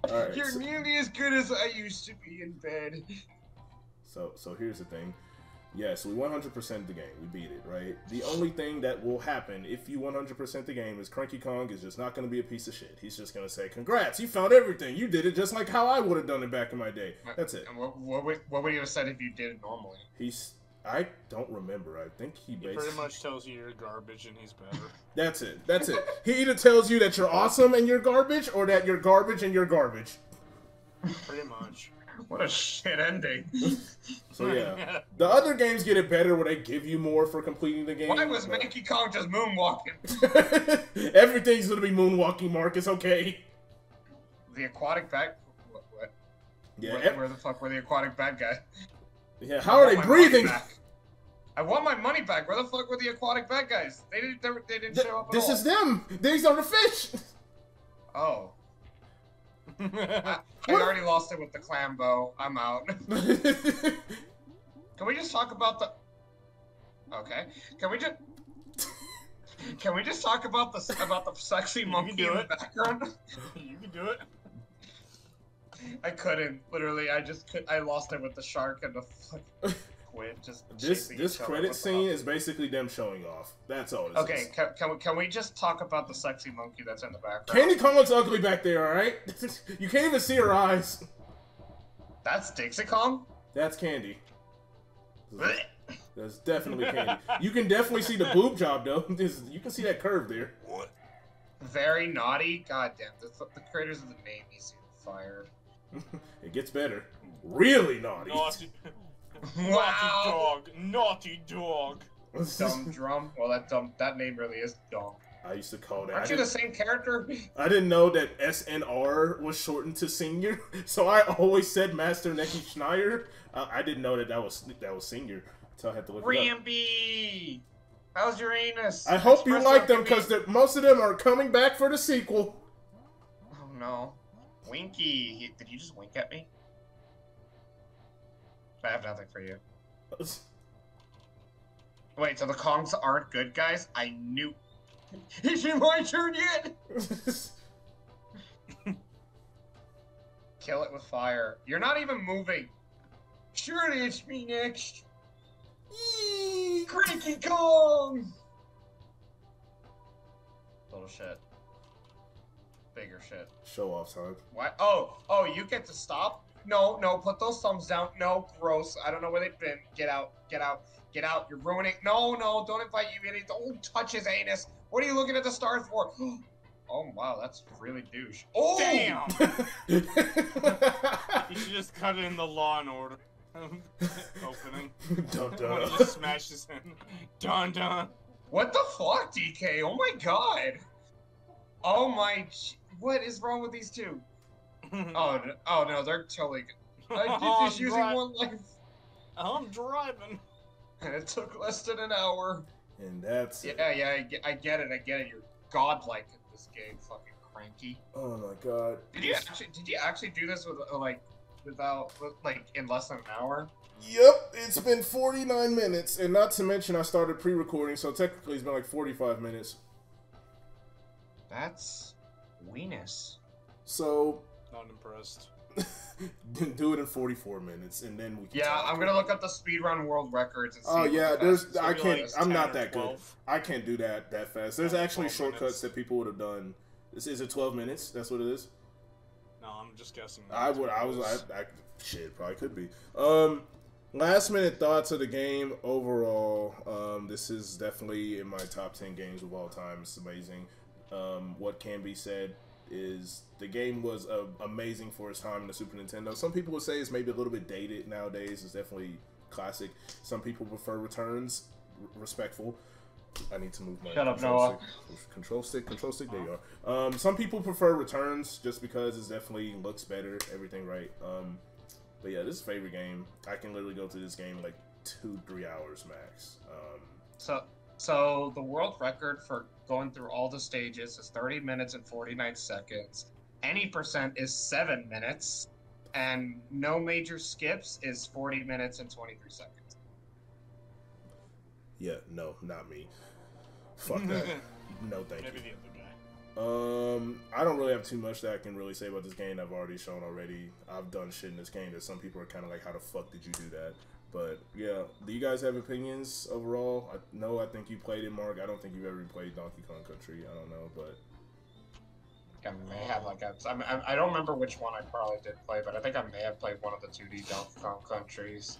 All right, you're nearly as good as I used to be in bed. So here's the thing. Yes, we 100% the game. We beat it, right? The only thing that will happen if you 100% the game is Cranky Kong is just not going to be a piece of shit. He's just going to say, congrats, you found everything. You did it just like how I would have done it back in my day. That's it. And what would he have said if you did it normally? I don't remember. I think he basically... He pretty much tells you you're garbage and he's better. That's it. That's it. He either tells you that you're awesome and you're garbage, or that you're garbage and you're garbage. Pretty much. What a shit ending. So yeah. The other games get it better where they give you more for completing the game. Why was Donkey Kong just moonwalking? Everything's gonna be moonwalking, Mark. It's okay. The aquatic bad... What? Yeah. Where the fuck were the aquatic bad guy? Yeah, how are they breathing? I want my money back. Where the fuck were the aquatic bad guys? They didn't show up at all. This is them. These are the fish. Oh. I already lost it with the clam bow. I'm out. Can we just talk about the... Okay. Can we just talk about the sexy monkey in the background? You can do it. I couldn't. Literally, I just could. I lost it with the shark and the quit. Just this credit scene is basically them showing off. That's all. Okay, can we just talk about the sexy monkey that's in the background? Candy Kong looks ugly back there. All right, you can't even see her eyes. That's Dixie Kong. That's Candy. That's definitely Candy. You can definitely see the boob job though. You can see that curve there. What? Very naughty. Goddamn. The creators of the name is fired. It gets better. Really naughty. Naughty Dog. Naughty Dog. Dumb Drum. Well, that name really is dumb. I used to call that. Aren't you the same character? I didn't know that SNR was shortened to senior, so I always said Master Neki Schneier. I didn't know that was senior until I had to look it up. Rambi, how's your anus? I hope you like them because most of them are coming back for the sequel. Oh no. Winky, did you just wink at me? I have nothing for you. Wait, so the Kongs aren't good guys? I knew. Is it my turn yet? Kill it with fire. You're not even moving. Surely it's me next. Eee, Cranky Kong! Little shit. Bigger shit. Show off time. What? Oh, you get to stop? No, put those thumbs down. No, gross. I don't know where they've been. Get out. You're ruining. No, don't invite you in. Don't touch his anus. What are you looking at the stars for? Oh, wow, that's really douche. Oh! Damn! You should just cut it in the Law and Order opening. Dun-dun. Just smashes in. Dun-dun. What the fuck, DK? Oh, my God. Oh, my... What is wrong with these two? Oh no, they're totally good. I'm just using one life. I'm driving. And it took less than an hour. And that's Yeah, I get it. You're godlike in this game, fucking Cranky. Oh my God. Did you actually do this with in less than an hour? Yep, it's been 49 minutes, and not to mention I started pre-recording, so technically it's been like 45 minutes. That's weenus. So not impressed. Do it in 44 minutes, and then we can. Yeah, I'm gonna look up the speedrun world records. And see I can't. Like I'm not that good. I can't do that fast. There's actually shortcuts that people would have done. Is it 12 minutes? That's what it is. No, I'm just guessing. Shit, probably could be. Last minute thoughts of the game overall. This is definitely in my top 10 games of all time. It's amazing. What can be said is the game was amazing for its time in the Super Nintendo. Some people would say it's maybe a little bit dated nowadays. It's definitely classic. Some people prefer Returns. Respectful. I need to move my control stick. There you are. Some people prefer Returns just because it definitely looks better. Everything right. But yeah, this is favorite game. I can literally go through this game like 2-3 hours max. So So the world record for going through all the stages is 30 minutes and 49 seconds. Any percent is 7 minutes. And no major skips is 40 minutes and 23 seconds. Yeah, no, not me. Fuck that. No, thank you. Maybe the other guy. I don't really have too much that I can really say about this game. I've already shown already. I've done shit in this game that some people are kind of like, how the fuck did you do that? But yeah, do you guys have opinions overall? I think you played it, Mark. I don't think you've ever played Donkey Kong Country. I don't know, but I may have like I don't remember which one I probably did play, but I think I may have played one of the 2D Donkey Kong Countries.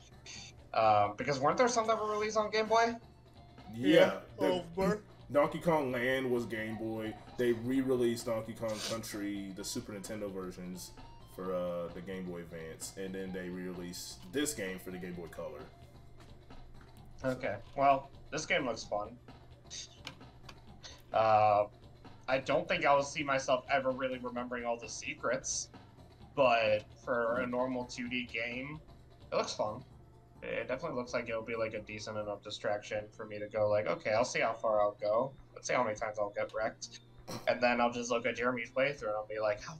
Because weren't there some that were released on Game Boy? Yeah. Donkey Kong Land was Game Boy. They re-released Donkey Kong Country, the Super Nintendo versions, for the Game Boy Advance, and then they re-released this game for the Game Boy Color. Okay, well, this game looks fun. I don't think I will see myself ever really remembering all the secrets, but for a normal 2D game, it looks fun. It definitely looks like it'll be like a decent enough distraction for me to go like, okay, I'll see how far I'll go. Let's see how many times I'll get wrecked. And then I'll just look at Jeremy's playthrough and I'll be like, how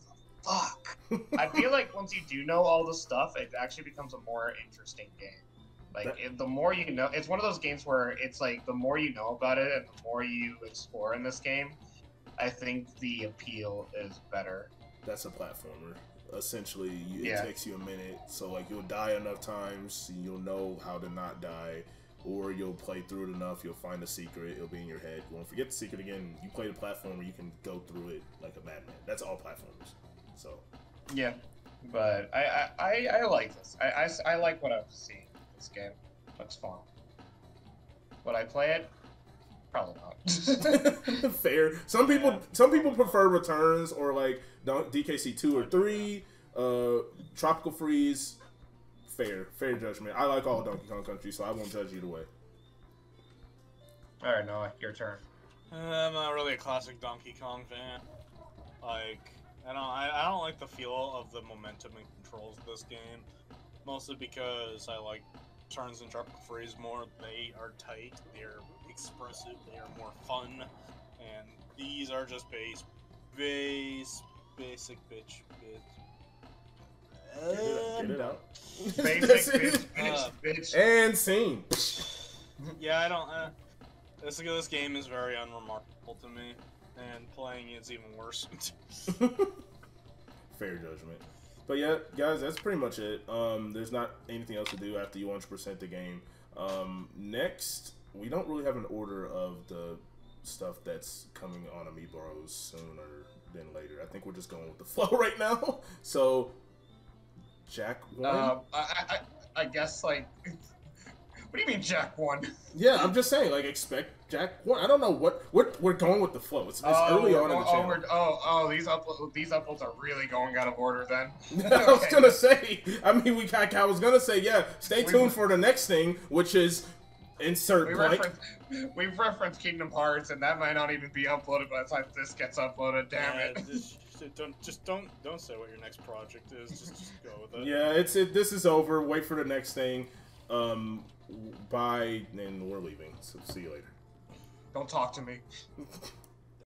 the fuck? I feel like once you do know all the stuff, it actually becomes a more interesting game. Like, the more you know, it's one of those games where it's like the more you know about it and the more you explore in this game, I think the appeal is better. That's a platformer. Essentially, it takes you a minute, so like you'll die enough times, you'll know how to not die, or you'll play through it enough, you'll find a secret, it'll be in your head. You won't forget the secret again. You play the platformer, you can go through it like a madman. That's all platformers. So yeah, but I like this. I like what I've seen in this game. Looks fun. Would I play it? Probably not. Fair. Some people prefer Returns or like DKC 2 or 3, Tropical Freeze. Fair judgment. I like all Donkey Kong Country, so I won't judge either way. All right, Noah, your turn. I'm not really a classic Donkey Kong fan. Like, I don't like the feel of the momentum and controls of this game, mostly because I like Turns and Tropical Freeze more. They are tight, they're expressive, they are more fun, and these are just basic bitch bits. Get it out. Basic bitch. And scene. Yeah, I don't. This game is very unremarkable to me, and playing it's even worse. Fair judgment. But yeah, guys, that's pretty much it. There's not anything else to do after you 100% the game. Next, we don't really have an order of the stuff that's coming on Amiibros sooner than later. I think we're just going with the flow right now. So, Jack won? I guess, like, what do you mean Jack won? Yeah, I'm just saying, like, expect Jack won. I don't know what... We're going with the flow. It's early on in the channel. These uploads are really going out of order then? I was going to say, yeah, stay tuned for the next thing, which is... We've referenced Kingdom Hearts, and that might not even be uploaded by the time this gets uploaded. Damn it! Just don't say what your next project is. Just go with it. Yeah, this is over. Wait for the next thing. Bye, and we're leaving. So see you later. Don't talk to me.